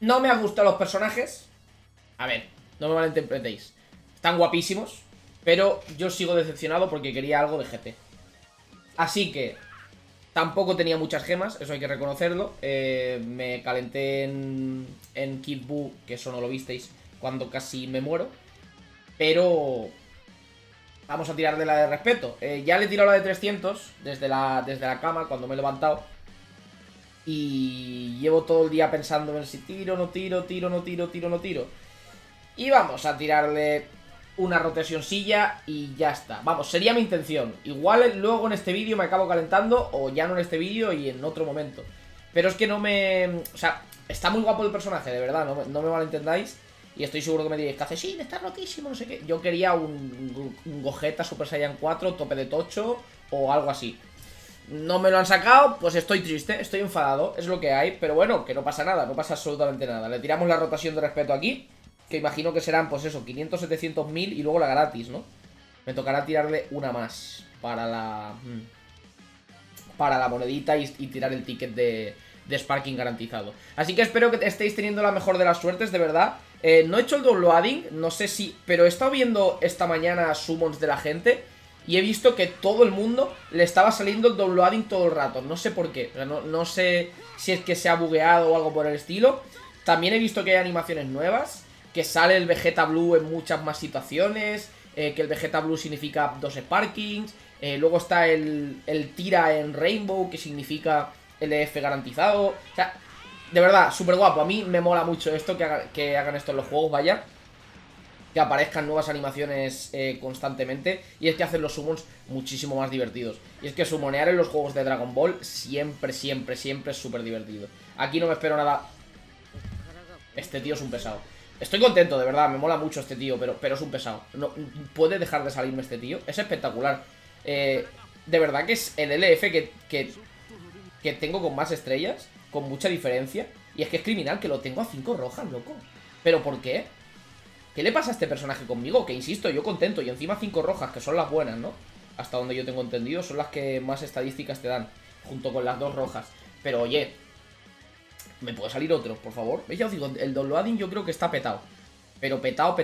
No me han gustado los personajes. A ver, no me malinterpretéis. Están guapísimos, pero yo sigo decepcionado porque quería algo de GT. Así que tampoco tenía muchas gemas, eso hay que reconocerlo. Me calenté en Kid Buu, que eso no lo visteis, cuando casi me muero. Pero vamos a tirar de la de respeto. Ya le he tirado la de 300 desde la cama cuando me he levantado. Y llevo todo el día pensando en si tiro, no tiro. Y vamos a tirarle una rotacioncilla y ya está. Vamos, sería mi intención. Igual luego en este vídeo me acabo calentando, o ya no en este vídeo y en otro momento. Pero es que no me... O sea, está muy guapo el personaje, de verdad, no me malentendáis. Y estoy seguro que me diréis, Cacesín, está rotísimo, no sé qué. Yo quería un Gogeta Super Saiyan 4, tope de tocho o algo así. No me lo han sacado, pues estoy triste, estoy enfadado, es lo que hay. Pero bueno, que no pasa nada, no pasa absolutamente nada. Le tiramos la rotación de respeto aquí, que imagino que serán, pues eso, 500, 700 mil y luego la gratis, ¿no? Me tocará tirarle una más para la monedita y tirar el ticket de Sparking garantizado. Así que espero que estéis teniendo la mejor de las suertes, de verdad. No he hecho el downloading, no sé si... Pero he estado viendo esta mañana summons de la gente... Y he visto que todo el mundo le estaba saliendo el downloading todo el rato. No sé por qué. No sé si es que se ha bugueado o algo por el estilo. También he visto que hay animaciones nuevas. Que sale el Vegeta Blue en muchas más situaciones. Que el Vegeta Blue significa 2 Sparkings. Luego está el Tira en Rainbow, que significa LF garantizado. O sea, de verdad, súper guapo. A mí me mola mucho esto, que hagan esto en los juegos, vaya. Que aparezcan nuevas animaciones constantemente. Y es que hacen los summons muchísimo más divertidos. Y es que summonear en los juegos de Dragon Ball siempre es súper divertido. Aquí no me espero nada. Este tío es un pesado. Estoy contento, de verdad, me mola mucho este tío. Pero es un pesado, no, puede dejar de salirme este tío, es espectacular. De verdad que es el LF que tengo con más estrellas, con mucha diferencia. Y es que es criminal que lo tengo a 5 rojas, loco. ¿Pero por qué? ¿Qué le pasa a este personaje conmigo? Que insisto, yo contento. Y encima 5 rojas, que son las buenas, ¿no? Hasta donde yo tengo entendido, son las que más estadísticas te dan, junto con las 2 rojas. Pero oye, ¿me puede salir otro, por favor? Ya os digo, el downloading yo creo que está petado. Pero petado.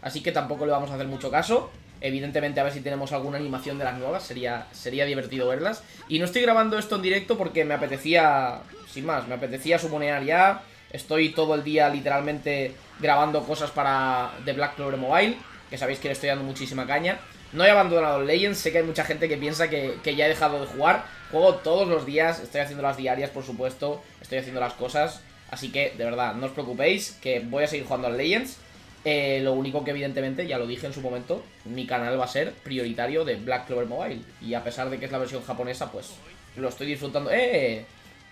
Así que tampoco le vamos a hacer mucho caso. Evidentemente, a ver si tenemos alguna animación de las nuevas. Sería divertido verlas. Y no estoy grabando esto en directo porque me apetecía, sin más, me apetecía sumonear ya. Estoy todo el día literalmente grabando cosas para The Black Clover Mobile, que sabéis que le estoy dando muchísima caña. No he abandonado Legends, sé que hay mucha gente que piensa que ya he dejado de jugar. Juego todos los días, estoy haciendo las diarias, por supuesto, estoy haciendo las cosas. Así que, de verdad, no os preocupéis, que voy a seguir jugando a Legends. Lo único que, evidentemente, ya lo dije en su momento, mi canal va a ser prioritario de Black Clover Mobile. Y a pesar de que es la versión japonesa, pues lo estoy disfrutando.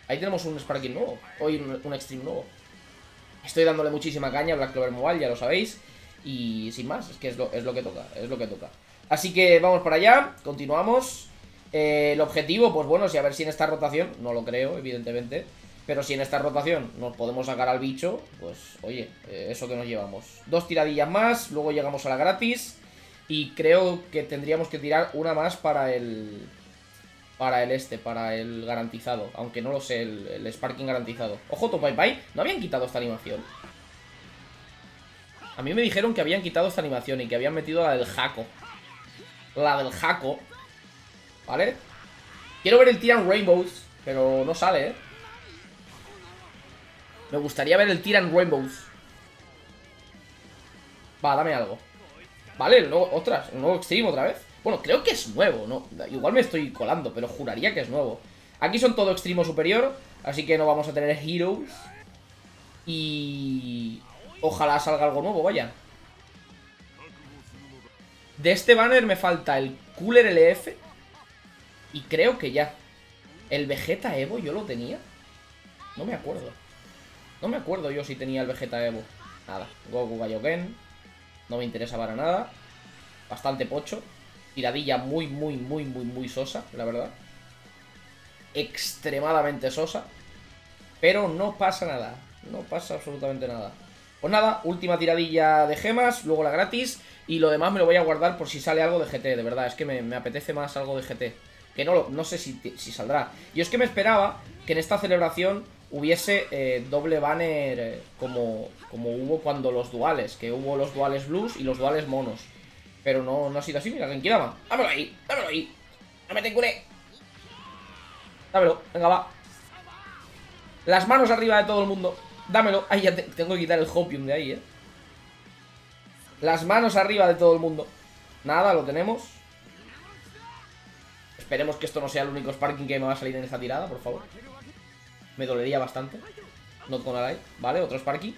Ahí tenemos un Sparking nuevo, hoy un Extreme nuevo. Estoy dándole muchísima caña a Black Clover Mobile, ya lo sabéis. Y sin más, es que es lo que toca, es lo que toca. Así que vamos para allá, continuamos. El objetivo, pues bueno, si a ver si en esta rotación, no lo creo, evidentemente, pero si en esta rotación nos podemos sacar al bicho, pues oye, eso que nos llevamos. 2 tiradillas más, luego llegamos a la gratis. Y creo que tendríamos que tirar una más para el garantizado. Aunque no lo sé, el Sparking garantizado. Ojo, Topaipai, ¿no habían quitado esta animación? A mí me dijeron que habían quitado esta animación y que habían metido la del Jaco. La del Jaco, ¿vale? Quiero ver el Tiran Rainbows, pero no sale, ¿eh? Me gustaría ver el Tiran Rainbows. Va, dame algo. Vale, el nuevo Extreme otra vez. Bueno, creo que es nuevo, ¿no? Igual me estoy colando, pero juraría que es nuevo. Aquí son todo extremo superior, así que no vamos a tener heroes. Y... ojalá salga algo nuevo, vaya. De este banner me falta el Cooler LF. Y creo que ya. ¿El Vegeta Evo yo lo tenía? No me acuerdo. No me acuerdo yo si tenía el Vegeta Evo. Nada, Goku Kaioken. No me interesa para nada. Bastante pocho. Tiradilla muy sosa, la verdad. Extremadamente sosa. Pero no pasa nada. No pasa absolutamente nada. Pues nada, última tiradilla de gemas, luego la gratis. Y lo demás me lo voy a guardar por si sale algo de GT, de verdad. Es que me apetece más algo de GT. Que no sé si saldrá. Yo es que me esperaba que en esta celebración hubiese doble banner como hubo cuando los duales. Que hubo los duales blues y los duales monos. Pero no ha sido así. Mira, Genkidama. Dámelo ahí, dámelo ahí. No me te culé. Dámelo, venga, va. Las manos arriba de todo el mundo. Dámelo. Ay, ya tengo que quitar el Hopium de ahí, eh. Las manos arriba de todo el mundo. Nada, lo tenemos. Esperemos que esto no sea el único Sparking que me va a salir en esta tirada, por favor. Me dolería bastante. Not con la light. Vale, otro Sparking.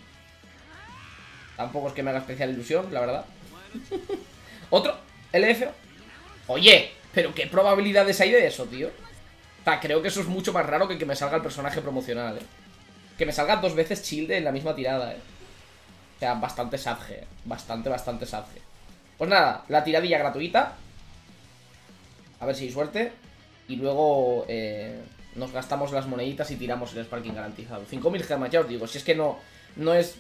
Tampoco es que me haga especial ilusión, la verdad. Otro LF. Oye, pero qué probabilidades hay de eso, tío. Creo que eso es mucho más raro que me salga el personaje promocional, eh. Que me salga dos veces Childe en la misma tirada, eh. O sea, bastante sadge. Bastante, bastante sadge. Pues nada, la tiradilla gratuita. A ver si hay suerte. Y luego nos gastamos las moneditas y tiramos el Sparking garantizado. 5.000 gemas, ya os digo. Si es que no es...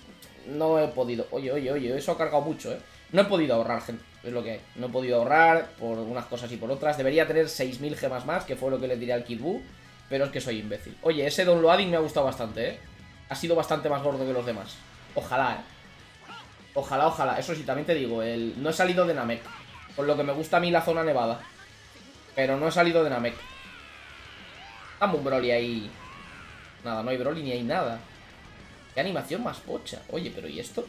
No he podido... Oye, eso ha cargado mucho, eh. No he podido ahorrar, gente. Es lo que hay. No he podido ahorrar por unas cosas y por otras. Debería tener 6.000 gemas más, que fue lo que le tiré al Kid Buu. Pero es que soy imbécil. Oye, ese downloading me ha gustado bastante, eh. Ha sido bastante más gordo que los demás. Ojalá, eh. Ojalá, ojalá. Eso sí, también te digo. No he salido de Namek. Por lo que me gusta a mí la zona nevada. Pero no he salido de Namek. Dame un Broly ahí. Nada, no hay Broly ni hay nada. Qué animación más pocha. Oye, pero ¿y esto?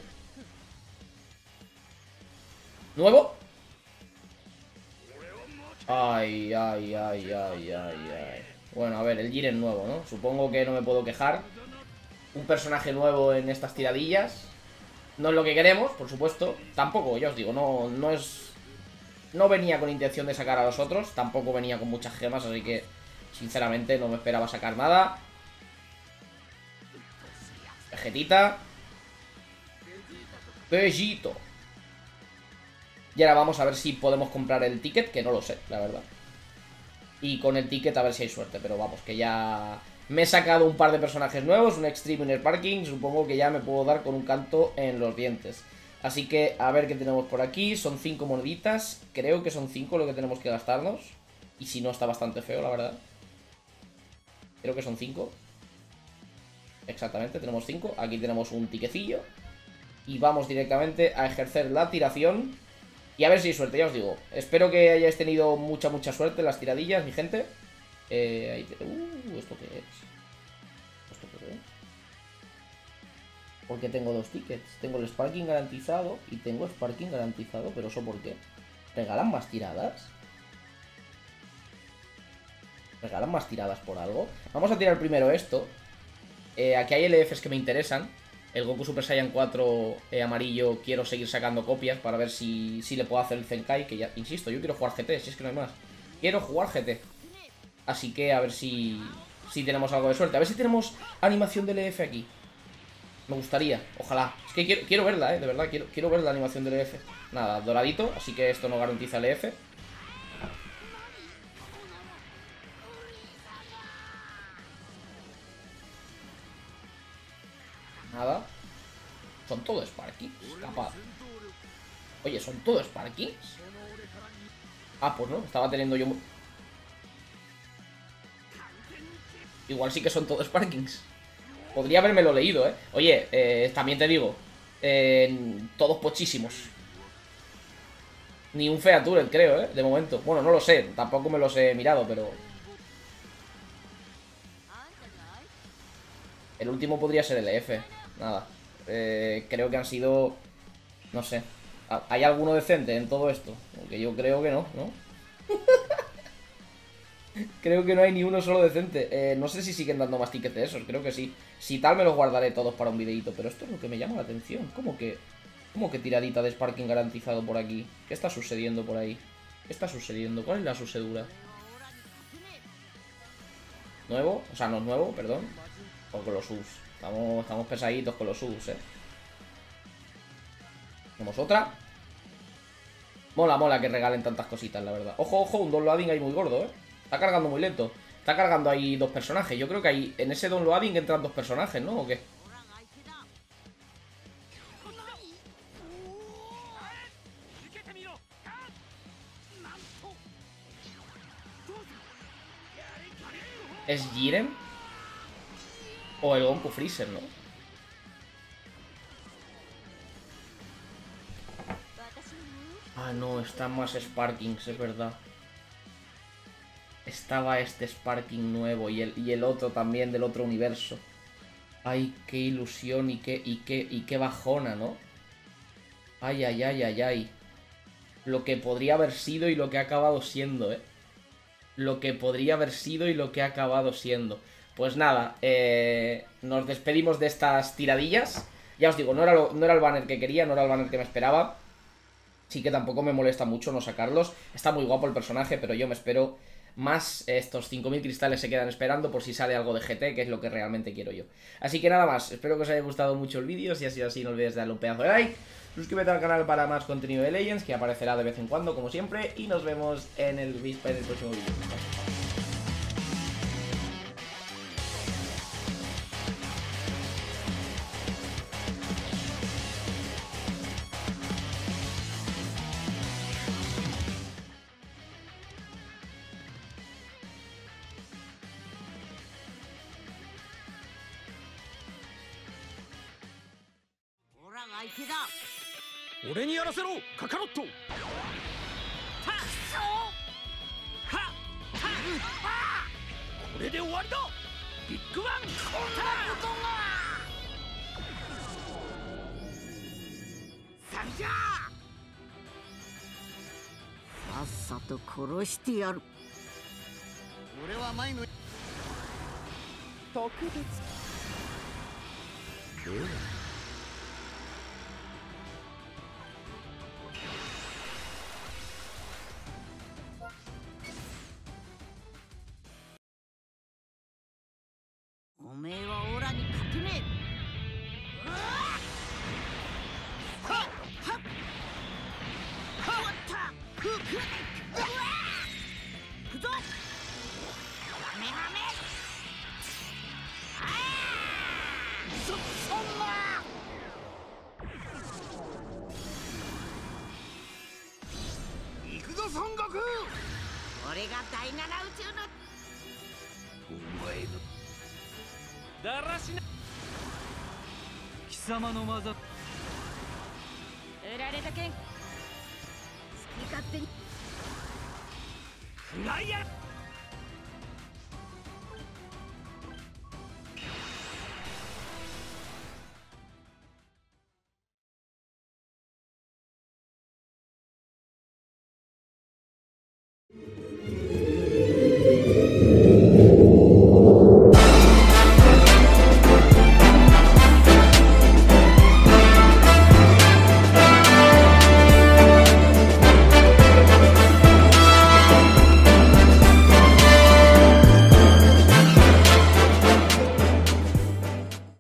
¿Nuevo? Ay, ay, ay, ay, ay, ay. Bueno, a ver, el Jiren nuevo, ¿no? Supongo que no me puedo quejar. Un personaje nuevo en estas tiradillas. No es lo que queremos, por supuesto. Tampoco, ya os digo, no es... No venía con intención de sacar a los otros. Tampoco venía con muchas gemas, así que... Sinceramente, no me esperaba sacar nada. Vegetita. Vegito. Y ahora vamos a ver si podemos comprar el ticket, que no lo sé, la verdad. Y con el ticket a ver si hay suerte, pero vamos, que ya... Me he sacado un par de personajes nuevos, un Extreme en el parking, supongo que ya me puedo dar con un canto en los dientes. Así que a ver qué tenemos por aquí, son 5 moneditas, creo que son 5 lo que tenemos que gastarnos. Y si no, está bastante feo, la verdad. Creo que son 5. Exactamente, tenemos 5, aquí tenemos un tiquecillo. Y vamos directamente a ejercer la tiración. Y a ver si hay suerte, ya os digo. Espero que hayáis tenido mucha, mucha suerte en las tiradillas, mi gente. Ahí te... ¿esto qué es? ¿Esto qué es? Porque tengo dos tickets. Tengo el Sparking garantizado y tengo Sparking garantizado, pero ¿eso por qué? ¿Regalan más tiradas? ¿Regalan más tiradas por algo? Vamos a tirar primero esto. Aquí hay LFs que me interesan. El Goku Super Saiyan 4 amarillo, quiero seguir sacando copias para ver si le puedo hacer el Zenkai, que ya, insisto, yo quiero jugar GT, si es que no hay más. Quiero jugar GT. Así que a ver si tenemos algo de suerte. A ver si tenemos animación del EF aquí. Me gustaría, ojalá. Es que quiero verla, de verdad, quiero ver la animación del EF. Nada, doradito, así que esto no garantiza el EF. Nada. ¿Son todo Sparkings? Capaz. Oye, ¿son todo Sparkings? Ah, pues no, estaba teniendo yo... Igual sí que son todo Sparkings. Podría habérmelo leído, eh. Oye, también te digo, todos pochísimos. Ni un Featuren, creo, de momento. Bueno, no lo sé, tampoco me los he mirado, pero... El último podría ser el EF. Nada, creo que han sido... No sé. ¿Hay alguno decente en todo esto? Aunque yo creo que no, ¿no? Creo que no hay ni uno solo decente. No sé si siguen dando más tickets de esos, creo que sí. Si tal, me los guardaré todos para un videito. Pero esto es lo que me llama la atención. ¿Cómo que tiradita de Sparking garantizado por aquí? ¿Qué está sucediendo por ahí? ¿Qué está sucediendo? ¿Cuál es la sucedura? ¿Nuevo? O sea, no es nuevo, perdón. O con los Us. Estamos pesaditos con los Us, eh. Tenemos otra. Mola que regalen tantas cositas, la verdad. Ojo, un downloading ahí muy gordo, eh. Está cargando muy lento. Está cargando ahí dos personajes. Yo creo que ahí en ese downloading entran dos personajes, ¿no? ¿O qué? ¿Es Jiren? O el Goku Freezer, ¿no? Ah, no, está más Sparkings, es verdad. Estaba este Sparking nuevo y el otro también del otro universo. Ay, qué ilusión y qué bajona, ¿no? Ay, ay, ay, ay, ay. Lo que podría haber sido y lo que ha acabado siendo, ¿eh? Lo que podría haber sido y lo que ha acabado siendo. Pues nada, nos despedimos de estas tiradillas. Ya os digo, no era el banner que quería, no era el banner que me esperaba. Sí que tampoco me molesta mucho no sacarlos. Está muy guapo el personaje, pero yo me espero más. Estos 5.000 cristales se quedan esperando por si sale algo de GT, que es lo que realmente quiero yo. Así que nada más, espero que os haya gustado mucho el vídeo. Si ha sido así, no olvides darle un pedazo de like. Suscríbete al canal para más contenido de Legends, que aparecerá de vez en cuando, como siempre. Y nos vemos en el próximo vídeo.